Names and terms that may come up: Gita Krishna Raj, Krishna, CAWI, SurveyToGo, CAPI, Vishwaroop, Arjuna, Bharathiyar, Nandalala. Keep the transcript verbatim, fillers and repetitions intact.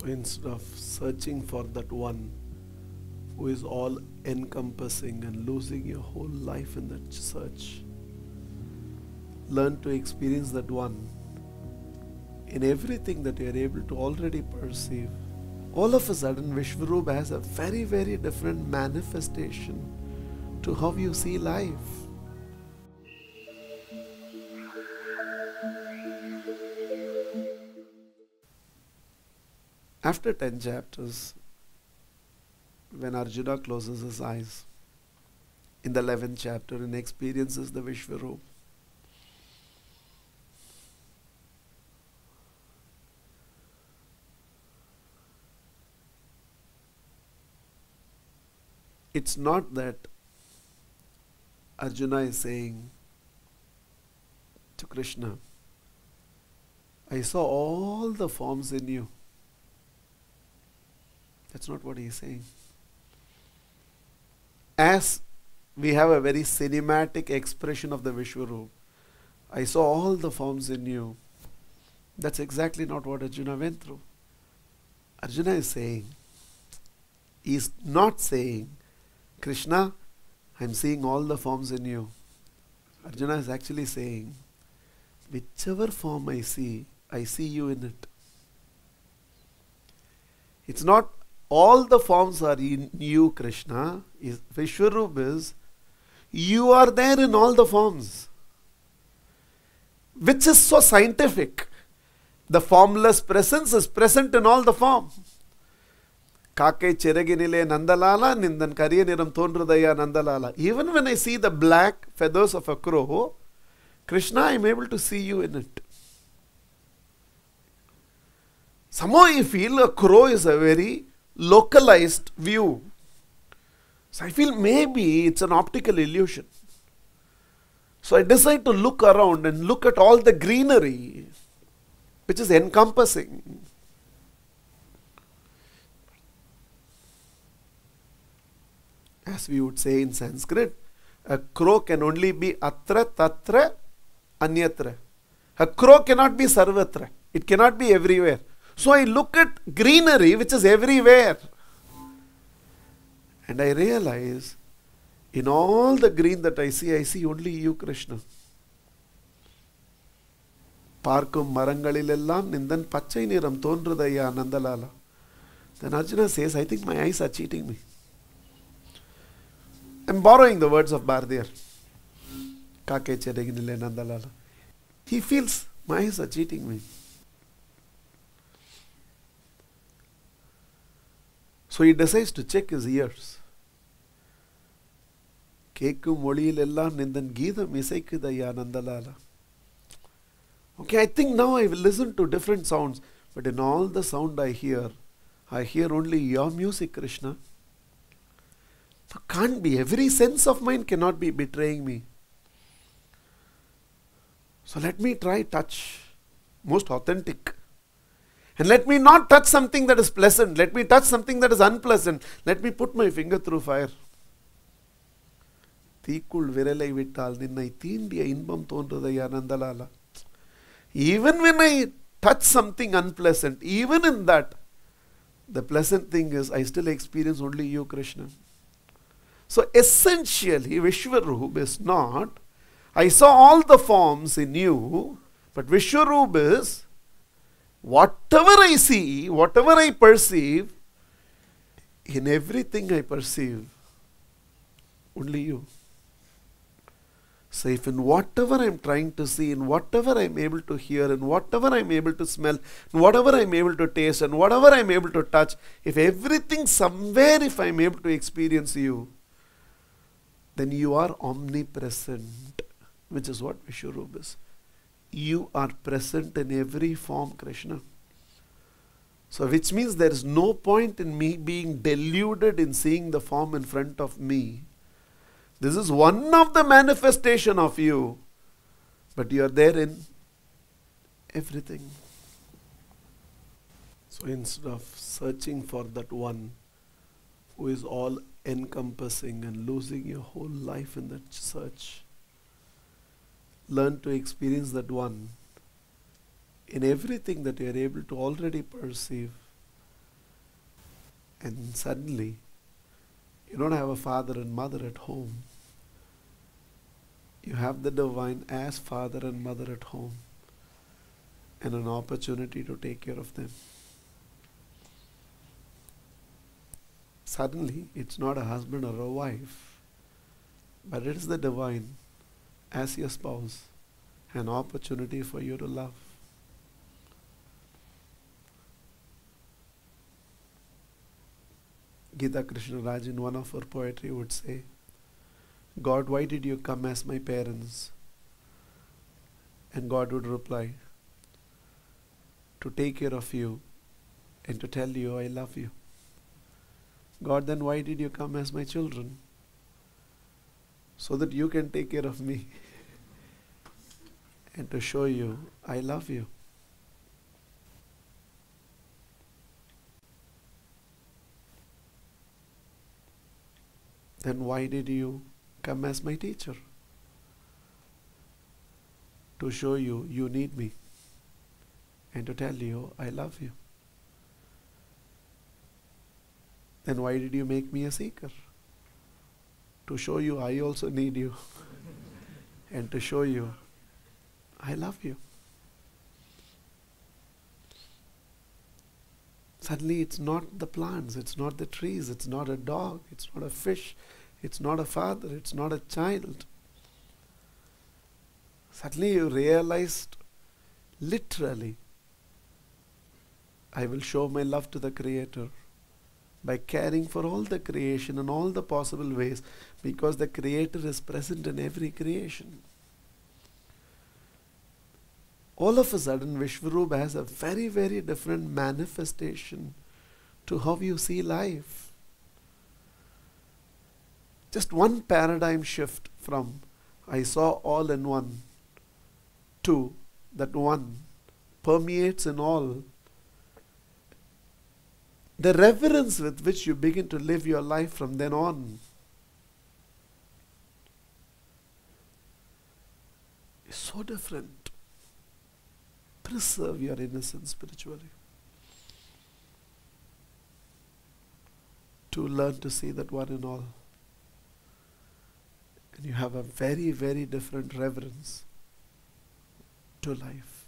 So instead of searching for that one who is all encompassing and losing your whole life in that search, learn to experience that one in everything that you are able to already perceive. All of a sudden, Vishwaroop has a very, very different manifestation to how you see life. After ten chapters, when Arjuna closes his eyes, in the eleventh chapter, and experiences the Vishwaroop, it's not that Arjuna is saying to Krishna, I saw all the forms in you. That's not what he is saying. As we have a very cinematic expression of the Vishwaroop, I saw all the forms in you. That's exactly not what Arjuna went through. Arjuna is saying, he is not saying, Krishna, I am seeing all the forms in you. Arjuna is actually saying, whichever form I see, I see you in it. It's not all the forms are in you, Krishna. Vishwaroop is, you are there in all the forms. Which is so scientific. The formless presence is present in all the forms. Even when I see the black feathers of a crow, Krishna, I am able to see you in it. Somehow I feel a crow is a very localized view. So I feel maybe it's an optical illusion. So I decide to look around and look at all the greenery, which is encompassing. As we would say in Sanskrit, a crow can only be atra, tatra, anyatra. A crow cannot be sarvatra. It cannot be everywhere. So I look at greenery which is everywhere. And I realize, in all the green that I see, I see only you, Krishna. Parkum marangalilellam nindan pachai niram thonrudaya nandalala. Then Arjuna says, I think my eyes are cheating me. I'm borrowing the words of Bharathiyar. Kake chereginile nandalala. He feels my eyes are cheating me. So he decides to check his ears. Kekum oliyilellam nindan geetham isaikudaya nandalala. Okay, I think now I will listen to different sounds, but in all the sound I hear, I hear only your music, Krishna. So can't be. Every sense of mine cannot be betraying me. So let me try touch. Most authentic. And let me not touch something that is pleasant. Let me touch something that is unpleasant. Let me put my finger through fire. Even when I touch something unpleasant, even in that, the pleasant thing is I still experience only you, Krishna. So essentially, Vishwaroop is not, I saw all the forms in you, but Vishwaroop is, whatever I see, whatever I perceive, in everything I perceive, only you. So if in whatever I am trying to see, in whatever I am able to hear, in whatever I am able to smell, in whatever I am able to taste, and whatever I am able to touch, if everything somewhere, if I am able to experience you, then you are omnipresent, which is what Vishwaroop is. You are present in every form, Krishna. So which means there is no point in me being deluded in seeing the form in front of me. This is one of the manifestation of you, but you are there in everything. So instead of searching for that one who is all encompassing and losing your whole life in that search, learn to experience that one in everything that you are able to already perceive. and suddenly you don't have a father and mother at home. You have the divine as father and mother at home and an opportunity to take care of them. Suddenly, it's not a husband or a wife, but it is the divine as your spouse, an opportunity for you to love. Gita Krishna Raj in one of her poetry would say, "God, why did you come as my parents?" And God would reply, "To take care of you and to tell you I love you." "God, then why did you come as my children?" "So that you can take care of me and to show you I love you." "Then why did you come as my teacher?" "To show you you need me and to tell you I love you." "Then why did you make me a seeker?" "To show you I also need you and to show you I love you." Suddenly it's not the plants, it's not the trees, it's not a dog, it's not a fish, it's not a father, it's not a child. Suddenly you realized literally, I will show my love to the Creator by caring for all the creation in all the possible ways, because the Creator is present in every creation. All of a sudden, Vishwaroop has a very, very different manifestation to how you see life. Just one paradigm shift from I saw all in one to that one permeates in all. The reverence with which you begin to live your life from then on is so different. Preserve your innocence spiritually. To learn to see that one in all. And you have a very, very different reverence to life.